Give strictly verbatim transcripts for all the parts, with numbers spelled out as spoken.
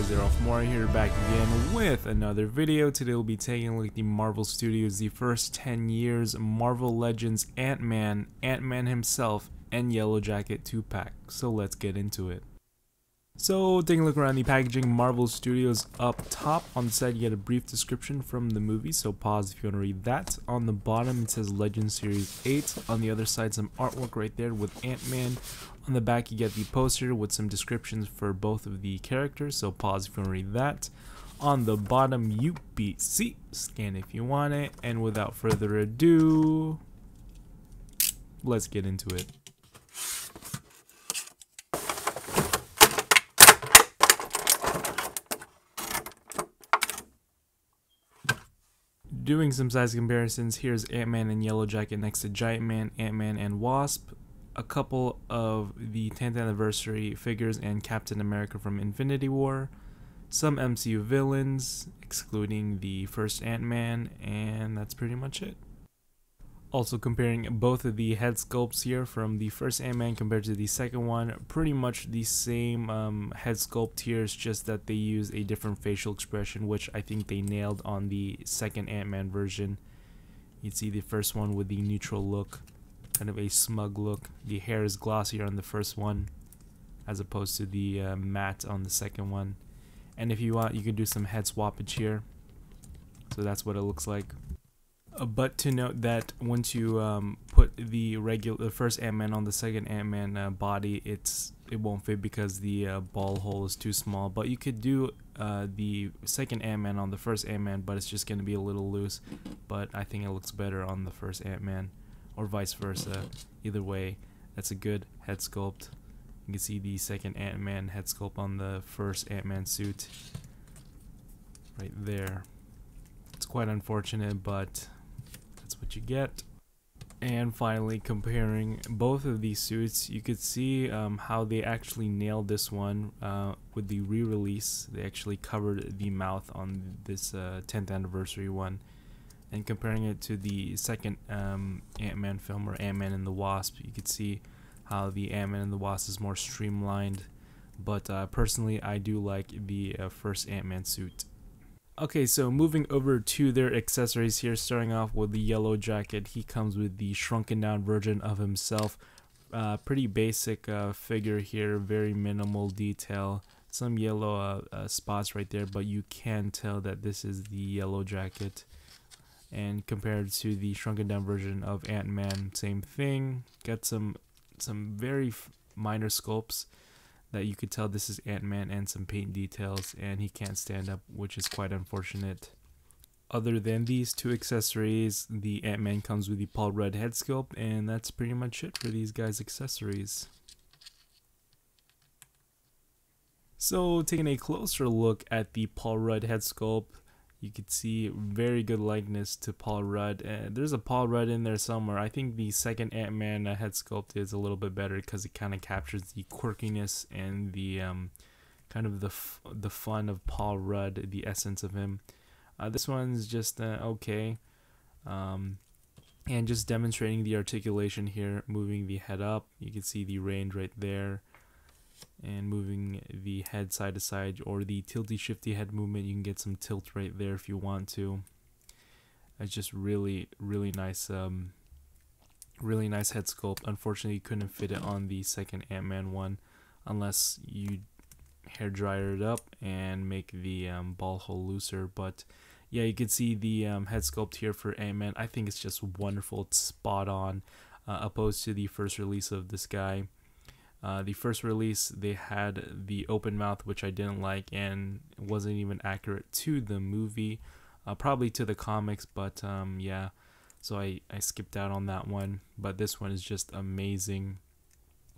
guys, Arolf Mora here, back again with another video. Today we'll be taking a look at the Marvel Studios, the first ten years, Marvel Legends, Ant-Man, Ant-Man himself, and Yellowjacket two pack. So let's get into it. So taking a look around the packaging, Marvel Studios up top. On the side you get a brief description from the movie, so pause if you want to read that. On the bottom it says Legends Series eight. On the other side, some artwork right there with Ant-Man. On the back you get the poster with some descriptions for both of the characters, so pause if you want to read that. On the bottom U B C, scan if you want it. And without further ado, let's get into it. Doing some size comparisons, here's Ant-Man and Yellowjacket next to Giant-Man, Ant-Man and Wasp, a couple of the tenth anniversary figures, and Captain America from Infinity War, some M C U villains, excluding the first Ant-Man, and that's pretty much it. Also comparing both of the head sculpts here from the first Ant-Man compared to the second one, pretty much the same um, head sculpt here, it's just that they use a different facial expression, which I think they nailed on the second Ant-Man version. You'd see the first one with the neutral look, kind of a smug look. The hair is glossier on the first one as opposed to the uh, matte on the second one. And if you want, you can do some head swappage here. So that's what it looks like. Uh, but to note that once you um, put the regular the first Ant-Man on the second Ant-Man uh, body, it's it won't fit because the uh, ball hole is too small. But you could do uh, the second Ant-Man on the first Ant-Man, but it's just going to be a little loose. But I think it looks better on the first Ant-Man, or vice versa. Either way, that's a good head sculpt. You can see the second Ant-Man head sculpt on the first Ant-Man suit right there. It's quite unfortunate, but that's what you get. And finally, comparing both of these suits, you could see um, how they actually nailed this one uh, with the re-release. They actually covered the mouth on this uh, tenth anniversary one, and comparing it to the second um, Ant-Man film, or Ant-Man and the Wasp, you could see how the Ant-Man and the Wasp is more streamlined, but uh, personally I do like the uh, first Ant-Man suit. Okay, so moving over to their accessories here, starting off with the Yellowjacket. He comes with the shrunken down version of himself. Uh, pretty basic uh, figure here, very minimal detail. Some yellow uh, uh, spots right there, but you can tell that this is the Yellowjacket. And compared to the shrunken down version of Ant-Man, same thing. Got some, some very minor sculpts that you could tell this is Ant-Man, and some paint details, and he can't stand up, which is quite unfortunate. Other than these two accessories, the Ant-Man comes with the Paul Rudd head sculpt, and that's pretty much it for these guys' accessories. So taking a closer look at the Paul Rudd head sculpt, you could see very good likeness to Paul Rudd. Uh, there's a Paul Rudd in there somewhere. I think the second Ant-Man uh, head sculpt is a little bit better because it kind of captures the quirkiness and the um, kind of the f the fun of Paul Rudd, the essence of him. Uh, this one's just uh, okay, um, and just demonstrating the articulation here. Moving the head up, you can see the range right there. And moving the head side to side, or the tilty shifty head movement, you can get some tilt right there if you want to. It's just really really nice, um, really nice head sculpt. Unfortunately you couldn't fit it on the second Ant-Man one unless you hair dryer it up and make the um, ball hole looser. But yeah, you can see the um, head sculpt here for Ant-Man. I think it's just wonderful. It's spot on, uh, opposed to the first release of this guy. Uh, the first release, they had the open mouth, which I didn't like, and wasn't even accurate to the movie, uh, probably to the comics, but um, yeah, so I, I skipped out on that one. But this one is just amazing.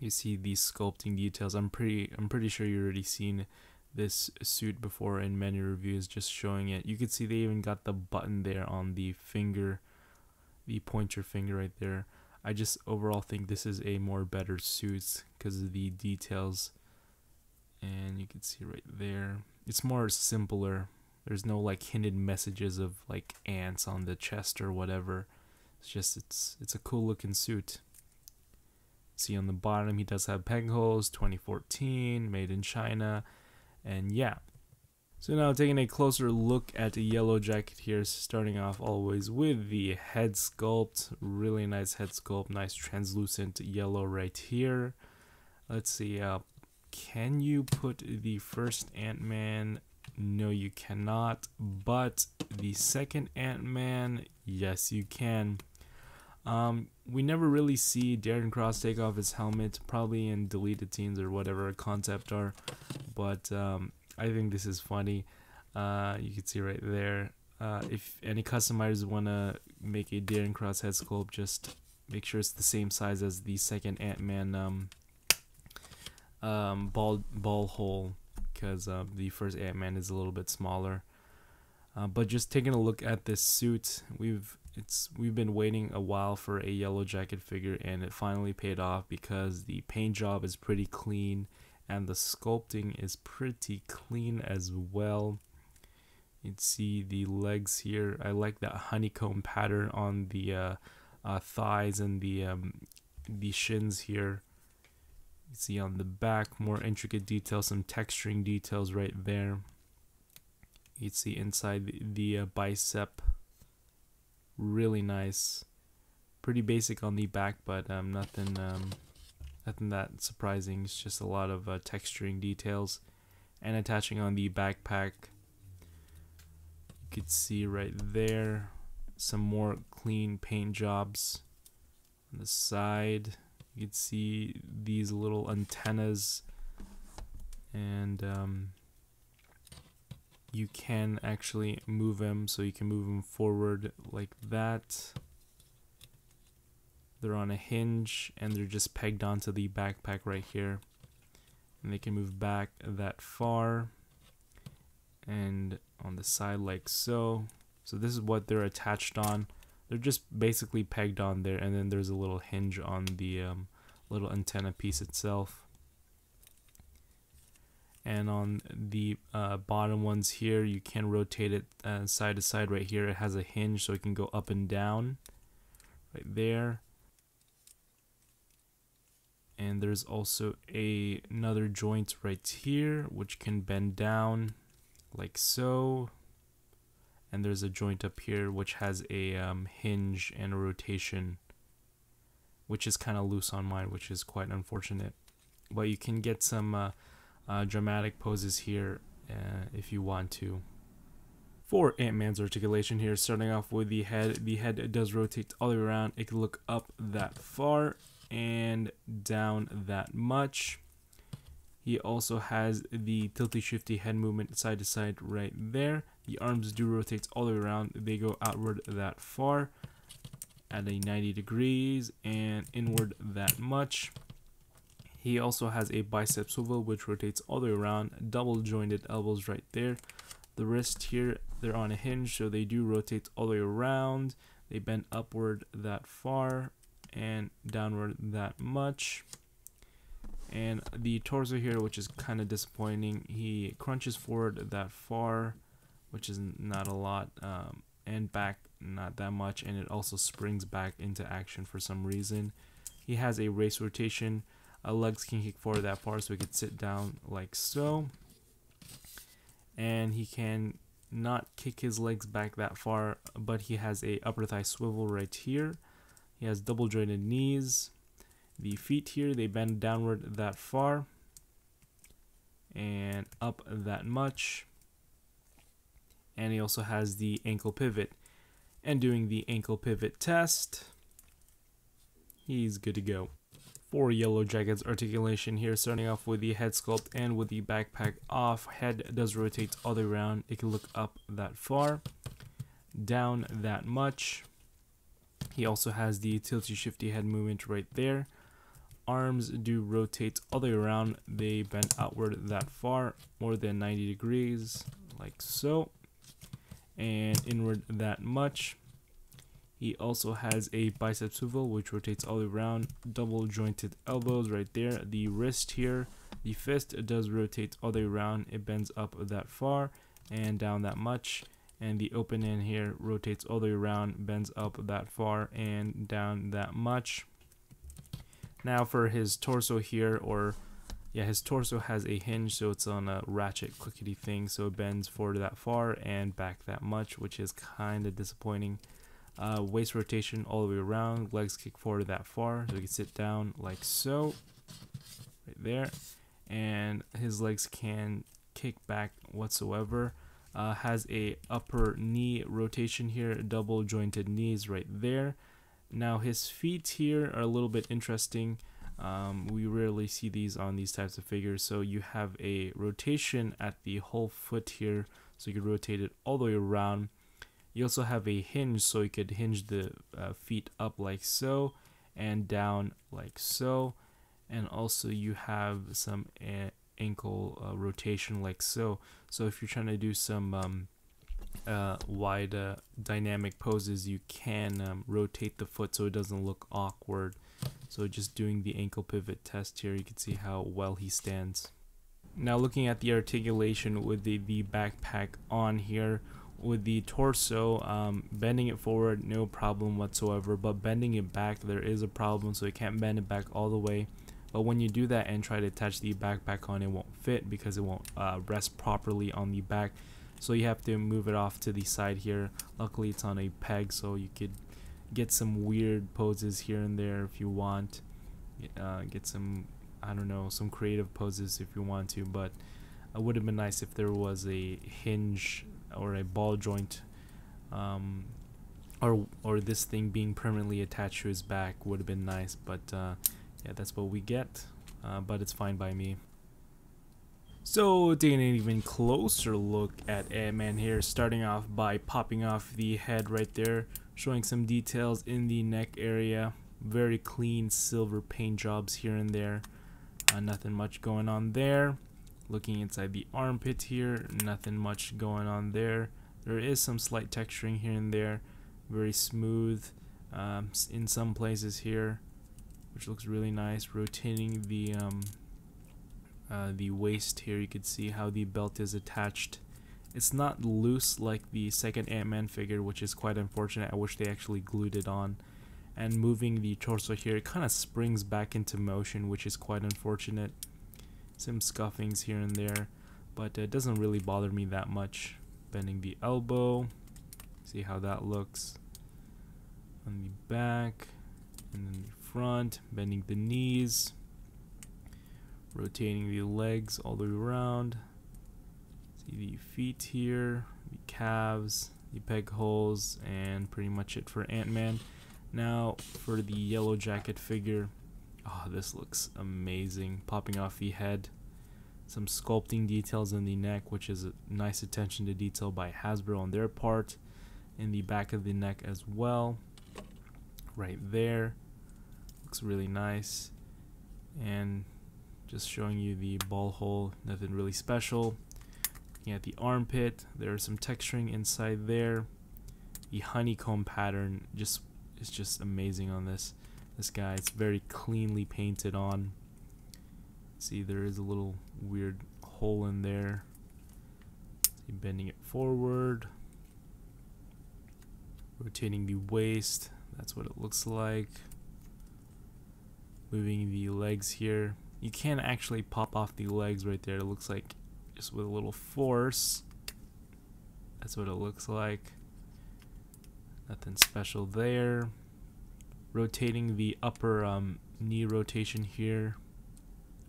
You see these sculpting details. I'm pretty I'm pretty sure you've already seen this suit before in many reviews, just showing it. You could see they even got the button there on the finger, the pointer finger right there. I just overall think this is a more better suit because of the details, and you can see right there it's more simpler. There's no like hinted messages of like ants on the chest or whatever. It's just it's it's a cool looking suit. See on the bottom he does have peg holes, twenty fourteen, made in China, and yeah, So now taking a closer look at the Yellow Jacket here, starting off always with the head sculpt. Really nice head sculpt, nice translucent yellow right here. Let's see, uh, can you put the first Ant-Man? No, you cannot, but the second Ant-Man, yes you can. Um, we never really see Darren Cross take off his helmet, probably in deleted scenes or whatever concept art, but um, I think this is funny. Uh, you can see right there, uh, if any customers want to make a Darren Cross head sculpt, just make sure it's the same size as the second Ant-Man um, um, ball, ball hole, because uh, the first Ant-Man is a little bit smaller. Uh, but just taking a look at this suit, we've it's we've been waiting a while for a Yellow Jacket figure, and it finally paid off because the paint job is pretty clean and the sculpting is pretty clean as well. You'd see the legs here. I like that honeycomb pattern on the uh, uh, thighs and the um, the shins here. You see on the back more intricate details, some texturing details right there. You'd see inside the, the uh, bicep. Really nice, pretty basic on the back, but um, nothing um, nothing that surprising. It's just a lot of uh, texturing details and attaching on the backpack. You could see right there some more clean paint jobs on the side. You could see these little antennas, and um, you can actually move them, so you can move them forward like that. They're on a hinge and they're just pegged onto the backpack right here, and they can move back that far and on the side like so. So this is what they're attached on. They're just basically pegged on there, and then there's a little hinge on the um, little antenna piece itself. And on the uh, bottom ones here, you can rotate it uh, side to side right here. It has a hinge, so it can go up and down right there. And there's also a, another joint right here, which can bend down like so. And there's a joint up here, which has a um, hinge and a rotation, which is kind of loose on mine, which is quite unfortunate. But you can get some... Uh, Uh, dramatic poses here uh, if you want to. For Ant-Man's articulation here, starting off with the head, the head does rotate all the way around. It can look up that far and down that much. He also has the tilty-shifty head movement side to side right there. The arms do rotate all the way around. They go outward that far at a ninety degrees and inward that much. He also has a bicep swivel, which rotates all the way around, double jointed elbows right there. The wrist here, they're on a hinge, so they do rotate all the way around. They bend upward that far and downward that much. And the torso here, which is kind of disappointing, he crunches forward that far, which is not a lot, um, and back not that much, and it also springs back into action for some reason. He has a race rotation. Uh, legs can kick forward that far, so he could sit down like so, and he can not kick his legs back that far, but he has a upper thigh swivel right here. He has double jointed knees. The feet here, they bend downward that far and up that much, and he also has the ankle pivot. And doing the ankle pivot test, he's good to go. For Yellow Jacket's articulation here, starting off with the head sculpt and with the backpack off, head does rotate all the way around. It can look up that far, down that much. He also has the tilty-shifty head movement right there. Arms do rotate all the way around. They bend outward that far, more than ninety degrees, like so, and inward that much. He also has a bicep swivel, which rotates all the way around, double jointed elbows right there. The wrist here, the fist does rotate all the way around. It bends up that far and down that much. And the open end here rotates all the way around, bends up that far and down that much. Now for his torso here, or Yeah, his torso has a hinge, so it's on a ratchet clickety thing, so it bends forward that far and back that much, which is kind of disappointing. Uh, waist rotation all the way around, legs kick forward that far, so he can sit down like so, right there, and his legs can kick back whatsoever. Uh, has a upper knee rotation here, double jointed knees right there. Now his feet here are a little bit interesting. Um, we rarely see these on these types of figures. So you have a rotation at the whole foot here, so you can rotate it all the way around. You also have a hinge, so you could hinge the uh, feet up like so and down like so. And also you have some uh, ankle uh, rotation like so. So if you're trying to do some um, uh, wide uh, dynamic poses, you can um, rotate the foot so it doesn't look awkward. So just doing the ankle pivot test here, you can see how well he stands. Now looking at the articulation with the, the backpack on here, with the torso, um, bending it forward, no problem whatsoever, but bending it back, there is a problem, so you can't bend it back all the way. But when you do that and try to attach the backpack on, it won't fit because it won't uh, rest properly on the back. So you have to move it off to the side here. Luckily it's on a peg, so you could get some weird poses here and there if you want. Uh, get some, I don't know, some creative poses if you want to, but it would have been nice if there was a hinge or a ball joint, um, or or this thing being permanently attached to his back would have been nice, but uh, yeah, that's what we get, uh, but it's fine by me. So taking an even closer look at Ant-Man here, starting off by popping off the head right there, showing some details in the neck area, very clean silver paint jobs here and there, uh, nothing much going on there. Looking inside the armpit here, nothing much going on there. There is some slight texturing here and there, very smooth um, in some places here, which looks really nice. Rotating the um, uh, the waist here, you can see how the belt is attached. It's not loose like the second Ant-Man figure, which is quite unfortunate. I wish they actually glued it on. And moving the torso here, it kind of springs back into motion, which is quite unfortunate. Some scuffings here and there, but it doesn't really bother me that much. Bending the elbow, see how that looks on the back, and then the front, bending the knees, rotating the legs all the way around. See the feet here, the calves, the peg holes, and pretty much it for Ant-Man. Now for the Yellow Jacket figure. Oh, this looks amazing. Popping off the head, some sculpting details in the neck, which is a nice attention to detail by Hasbro on their part. In the back of the neck as well, right there, looks really nice. And just showing you the ball hole, nothing really special. Looking at the armpit, there is some texturing inside there. The honeycomb pattern just is just amazing on this. This guy, it's very cleanly painted on. See, there is a little weird hole in there. See, bending it forward, rotating the waist, that's what it looks like. Moving the legs here, you can actually pop off the legs right there, it looks like, just with a little force. That's what it looks like. Nothing special there. Rotating the upper um, knee rotation here,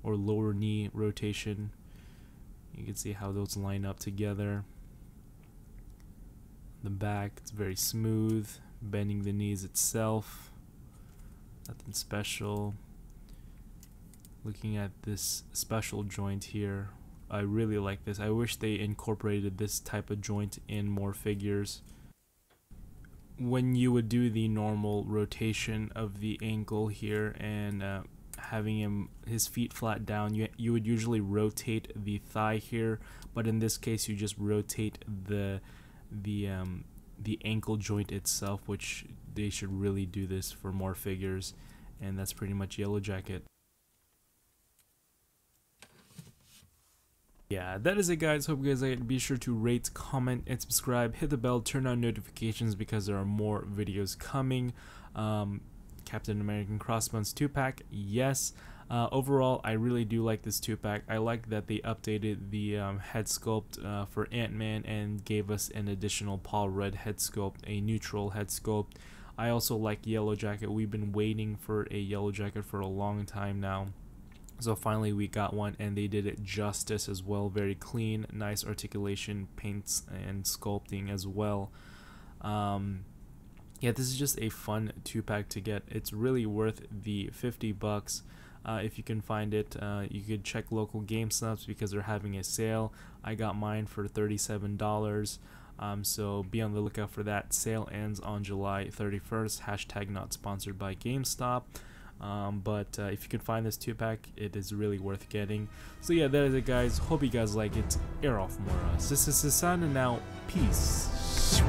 or lower knee rotation, you can see how those line up together. The back, it's very smooth. Bending the knees itself, nothing special. Looking at this special joint here, I really like this. I wish they incorporated this type of joint in more figures. When you would do the normal rotation of the ankle here and uh, having him his feet flat down, you, you would usually rotate the thigh here, but in this case you just rotate the the um, the ankle joint itself, which they should really do this for more figures. And that's pretty much Yellowjacket. Yeah, that is it guys. Hope you guys like it. Be sure to rate, comment, and subscribe. Hit the bell, turn on notifications because there are more videos coming. Um, Captain America Crossbones two pack, yes. Uh, overall, I really do like this two-pack. I like that they updated the um, head sculpt uh, for Ant-Man and gave us an additional Paul Rudd head sculpt, a neutral head sculpt. I also like Yellowjacket. We've been waiting for a Yellowjacket for a long time now. So finally we got one, and they did it justice as well. Very clean, nice articulation, paints, and sculpting as well. Um, yeah, this is just a fun two-pack to get. It's really worth the fifty bucks. Uh, if you can find it, uh, you could check local GameStops because they're having a sale. I got mine for thirty-seven dollars, um, so be on the lookout for that. Sale ends on July thirty-first, hashtag not sponsored by GameStop. Um, but uh, if you can find this two-pack, it is really worth getting. So yeah, that is it, guys. Hope you guys like it. Arolf Mora. This is Susanna now. Peace.